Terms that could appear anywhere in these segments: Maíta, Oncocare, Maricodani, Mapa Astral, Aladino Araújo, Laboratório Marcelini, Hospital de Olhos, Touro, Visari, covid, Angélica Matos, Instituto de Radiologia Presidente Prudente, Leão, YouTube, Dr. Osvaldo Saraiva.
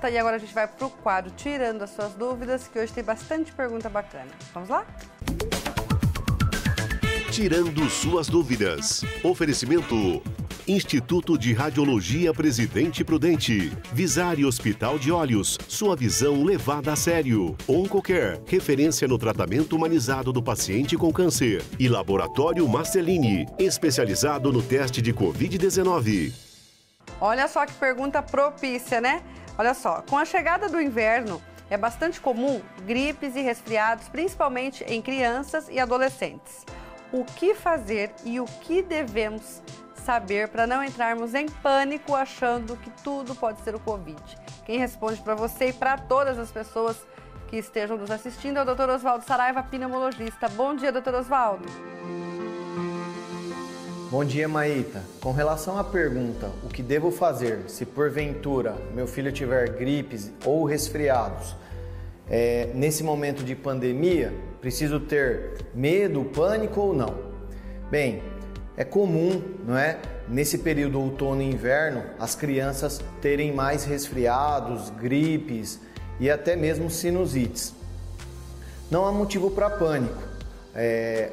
Tá, e agora a gente vai pro quadro Tirando as Suas Dúvidas, que hoje tem bastante pergunta bacana. Vamos lá? Tirando Suas Dúvidas. Oferecimento: Instituto de Radiologia Presidente Prudente, Visari Hospital de Olhos, sua visão levada a sério. Oncocare, referência no tratamento humanizado do paciente com câncer. E Laboratório Marcelini, especializado no teste de Covid-19. Olha só que pergunta propícia, né? Olha só, com a chegada do inverno, é bastante comum gripes e resfriados, principalmente em crianças e adolescentes. O que fazer e o que devemos saber para não entrarmos em pânico achando que tudo pode ser o Covid? Quem responde para você e para todas as pessoas que estejam nos assistindo é o Dr. Osvaldo Saraiva, pneumologista. Bom dia, Dr. Osvaldo. Bom dia, Maíta. Com relação à pergunta, o que devo fazer se porventura meu filho tiver gripes ou resfriados, nesse momento de pandemia, preciso ter medo, pânico ou não? Bem, é comum, não é? Nesse período outono e inverno, as crianças terem mais resfriados, gripes e até mesmo sinusites. Não há motivo para pânico.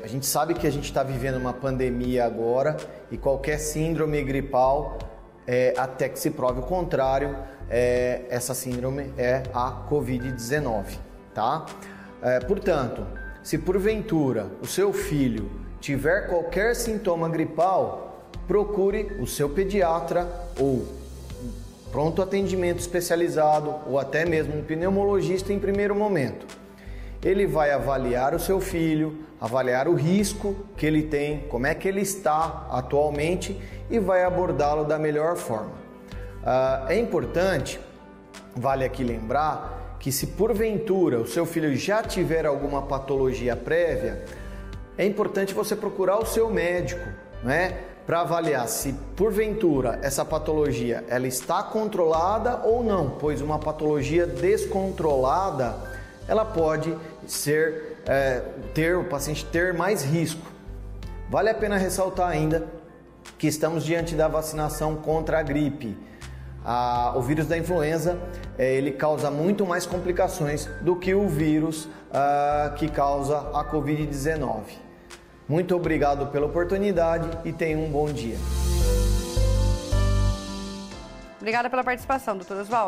A gente sabe que a gente está vivendo uma pandemia agora e qualquer síndrome gripal, até que se prove o contrário, essa síndrome é a Covid-19, tá? Portanto, se porventura o seu filho tiver qualquer sintoma gripal, procure o seu pediatra ou pronto atendimento especializado ou até mesmo um pneumologista em primeiro momento. Ele vai avaliar o seu filho, avaliar o risco que ele tem, como é que ele está atualmente e vai abordá-lo da melhor forma. É importante, vale aqui lembrar, que se porventura o seu filho já tiver alguma patologia prévia, é importante você procurar o seu médico, né, para avaliar se porventura essa patologia ela está controlada ou não, pois uma patologia descontrolada ela pode ser, o paciente ter mais risco. Vale a pena ressaltar ainda que estamos diante da vacinação contra a gripe. O vírus da influenza, ele causa muito mais complicações do que o vírus que causa a Covid-19. Muito obrigado pela oportunidade e tenha um bom dia. Obrigada pela participação, Dr. Osvaldo.